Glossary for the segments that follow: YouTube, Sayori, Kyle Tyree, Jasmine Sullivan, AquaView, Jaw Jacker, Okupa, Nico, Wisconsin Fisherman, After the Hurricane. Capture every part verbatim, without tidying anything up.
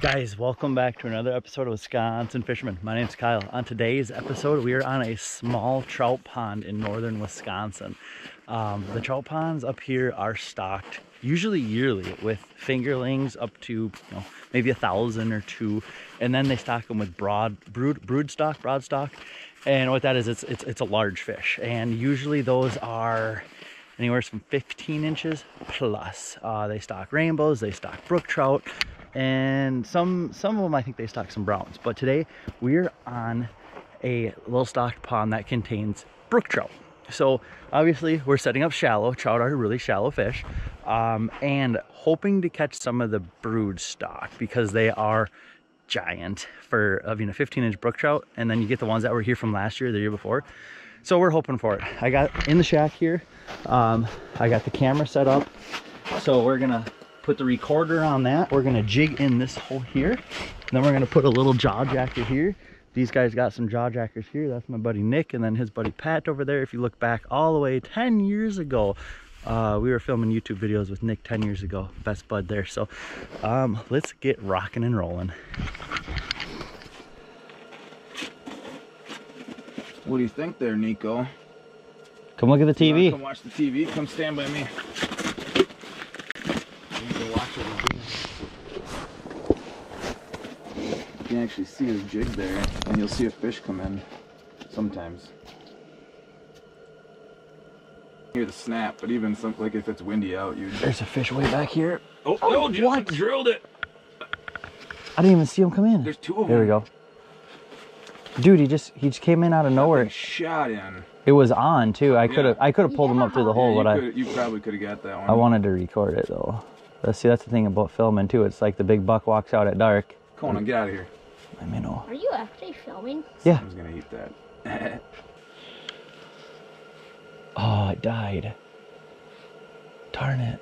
Guys, welcome back to another episode of Wisconsin Fisherman. My name's Kyle. On today's episode, we are on a small trout pond in northern Wisconsin. Um, the trout ponds up here are stocked usually yearly with fingerlings up to you know, maybe a thousand or two, and then they stock them with broad brood brood stock, broad stock, and what that is, it's it's it's a large fish, and usually those are anywhere from fifteen inches plus. Uh, they stock rainbows, they stock brook trout, and some some of them I think they stock some browns. But today we're on a little stocked pond that contains brook trout. So obviously we're setting up shallow. Trout are really shallow fish, um, and hoping to catch some of the brood stock because they are giant for I mean, a fifteen inch brook trout, and then you get the ones that were here from last year, the year before. So we're hoping for it. I got in the shack here. Um, I got the camera set up, so we're gonna put the recorder on that. We're gonna jig in this hole here, and then we're gonna put a little jaw jacker here. These guys got some jaw jackers here. That's my buddy Nick, and then his buddy Pat over there. If you look back all the way ten years ago, uh, we were filming YouTube videos with Nick ten years ago. Best bud there. So um, let's get rocking and rolling. What do you think there, Nico? Come look at the T V. Uh, come watch the T V. Come stand by me. You can actually see his jig there, and you'll see a fish come in sometimes. You hear the snap, but even some, like if it's windy out, you. There's a fish way back here. Oh, oh no, what? Drilled it. I didn't even see him come in. There's two of them. There we go. Dude, he just he just came in out of nowhere. Shot in. It was on too. I could have yeah. I could have pulled yeah. him up through the hole, yeah, but you I. You probably could have got that one. I wanted to record it though. Let's see. That's the thing about filming too. It's like the big buck walks out at dark. Come on, get out of here. I mean, oh. Are you actually filming? Yeah. Someone's gonna eat that. Oh, it died. Darn it.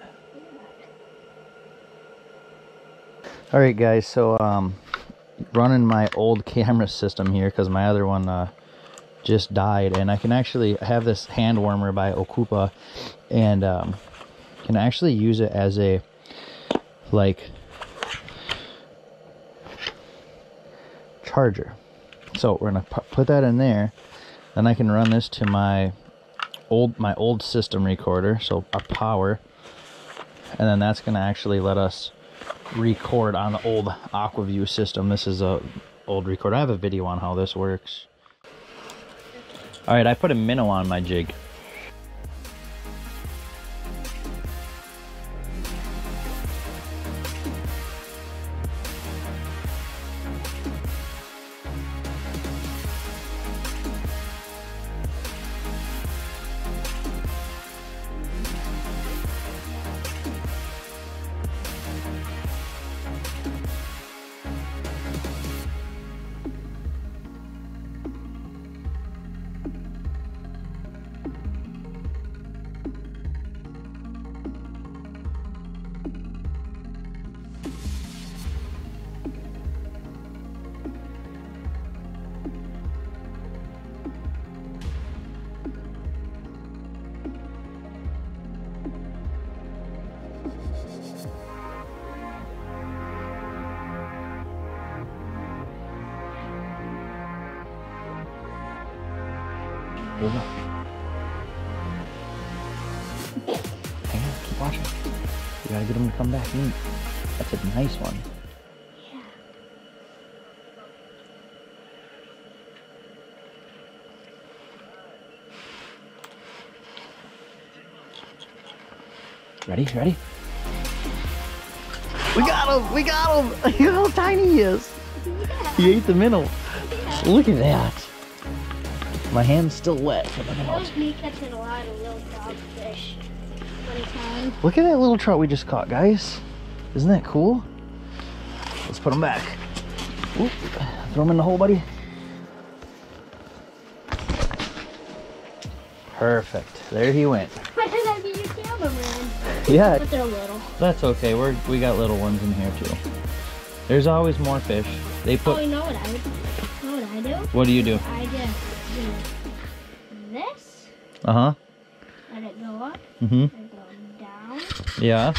All right, guys. So, um, running my old camera system here because my other one uh, just died, and I can actually have this hand warmer by Okupa, and um, can actually use it as a like. Charger. So we're gonna put that in there, then I can run this to my old my old system recorder, so our power, and then that's gonna actually let us record on the old AquaView system. This is a old recorder. I have a video on how this works. All right, I put a minnow on my jig. Hang on, keep watching. You gotta get him to come back in. That's a nice one. Yeah. Ready? Ready? We got him! We got him! Look how tiny he is! Yeah. He ate the minnow. Yeah. Look at that! My hand's still wet. That was me catching a lot of little trout fish. Look at that little trout we just caught, guys. Isn't that cool? Let's put them back. Oop. Throw them in the hole, buddy. Perfect. There he went. Why did I be your cameraman? Yeah. But they're little. That's okay. We're we got little ones in here too. There's always more fish. They put. Oh, you know what I would. You know what I do? What do you do? I do. This. Uh huh. Let it go up. Mm-hmm. Let it go down. Yeah.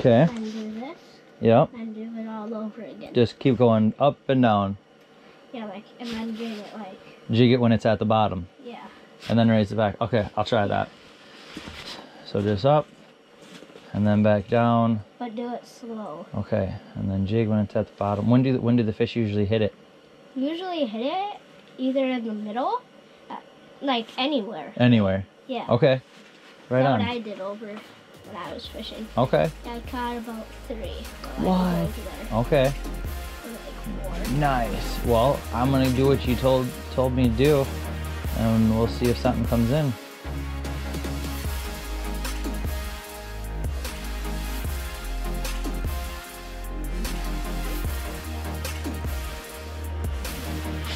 Okay. And do this. Yep. And do it all over again. Just keep going up and down. Yeah, like, and then jig it, like. Jig it when it's at the bottom. Yeah. And then raise it back. Okay, I'll try that. So just up, and then back down. But do it slow. Okay, and then jig when it's at the bottom. When do when do the fish usually hit it? Usually hit it either in the middle, like anywhere. Anywhere. Yeah. Okay. Right That's on. What I did over. When I was fishing. Okay. I caught about three. What? Okay. Like four. Nice. Well, I'm gonna do what you told told me to do, and we'll see if something comes in.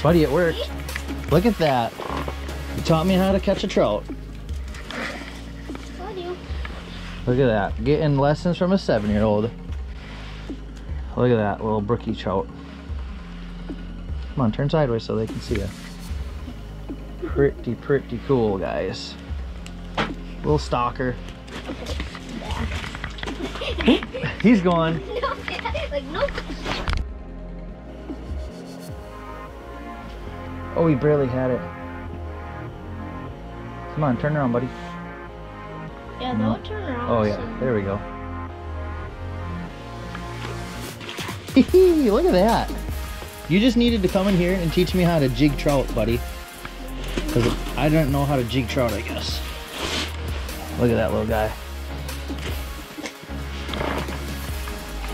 Buddy, it worked. Look at that. You taught me how to catch a trout. Look at that, getting lessons from a seven-year-old. Look at that little brookie trout. Come on, turn sideways so they can see you. Pretty, pretty cool, guys. Little stalker. He's gone. No, like, nope. Oh, he barely had it. Come on, turn around, buddy. Yeah, no. They'll turn around. Oh, yeah. So. There we go. Look at that. You just needed to come in here and teach me how to jig trout, buddy. Because I don't know how to jig trout, I guess. Look at that little guy.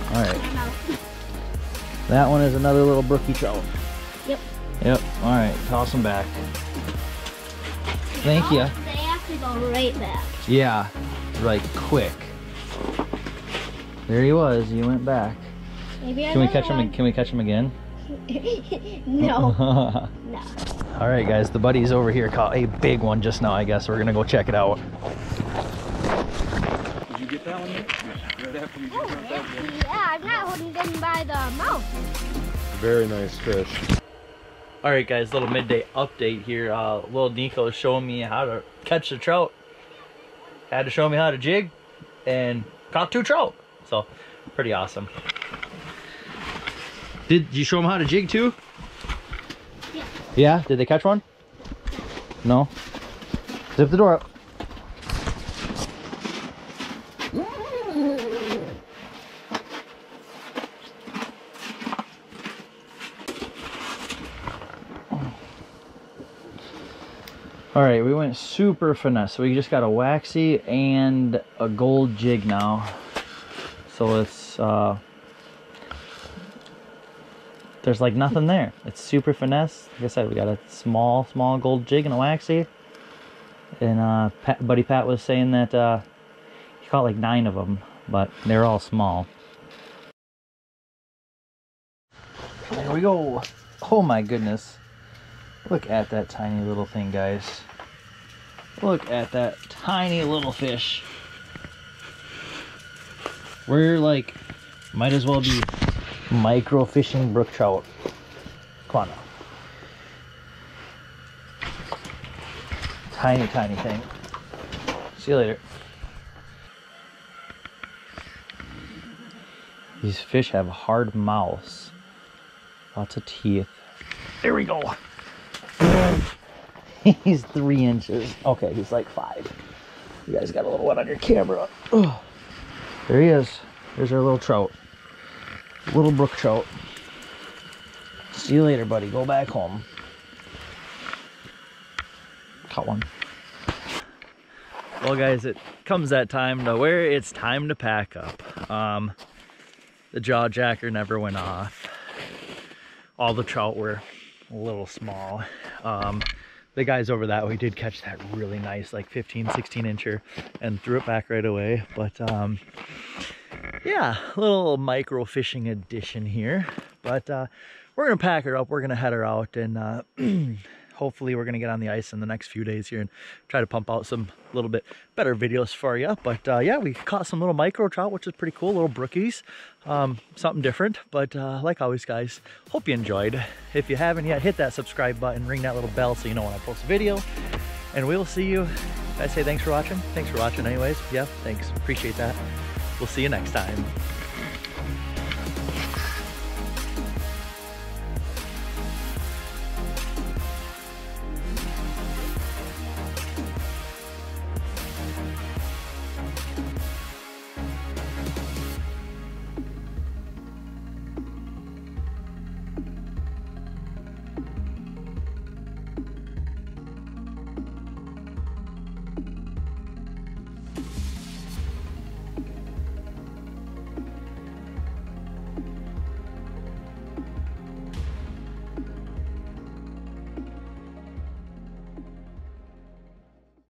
All right. That one is another little brookie trout. Yep. Yep. All right. Toss them back. Thank you. Go right back. Yeah, right quick. There he was. He went back. Maybe can we catch one. him? Can we catch him again? No. No. All right, guys. The buddies over here caught a big one just now. I guess we're gonna go check it out. Did you get that one yet? Right after you oh, get yeah. yeah, I'm not holding them by the mouth. Very nice fish. All right, guys, little midday update here. Uh, little Nico is showing me how to catch the trout. Had to show me how to jig and caught two trout. So, pretty awesome. Did you show them how to jig too? Yeah. Yeah? Did they catch one? No? Zip the door up. All right, we went super finesse. So we just got a waxy and a gold jig now. So it's, uh, there's like nothing there. It's super finesse. Like I said, we got a small, small gold jig and a waxy. And uh, Pat, Buddy Pat was saying that uh, he caught like nine of them, but they're all small. There we go. Oh my goodness. Look at that tiny little thing, guys. Look at that tiny little fish. We're like, might as well be micro fishing brook trout. Come on now. Tiny, tiny thing. See you later. These fish have hard mouths. Lots of teeth. There we go. He's three inches. Okay, he's like five. You guys got a little wet on your camera. Ugh. There he is. There's our little trout. Little brook trout. See you later, buddy. Go back home. Caught one. Well, guys, it comes that time to where it's time to pack up. Um, the Jaw Jacker never went off. All the trout were a little small. Um, the guys over that way did catch that really nice, like fifteen, sixteen incher, and threw it back right away. But um, yeah, a little micro fishing edition here. But uh, we're gonna pack her up. We're gonna head her out, and uh, hopefully we're gonna get on the ice in the next few days here and try to pump out some little bit better videos for you. But uh, yeah, we caught some little micro trout, which is pretty cool, little brookies. Um, something different, but uh, like always, guys, hope you enjoyed. If you haven't yet, hit that subscribe button, ring that little bell so you know when I post a video, and we'll see you. Did I say thanks for watching? Thanks for watching anyways. Yeah, thanks. Appreciate that. We'll see you next time.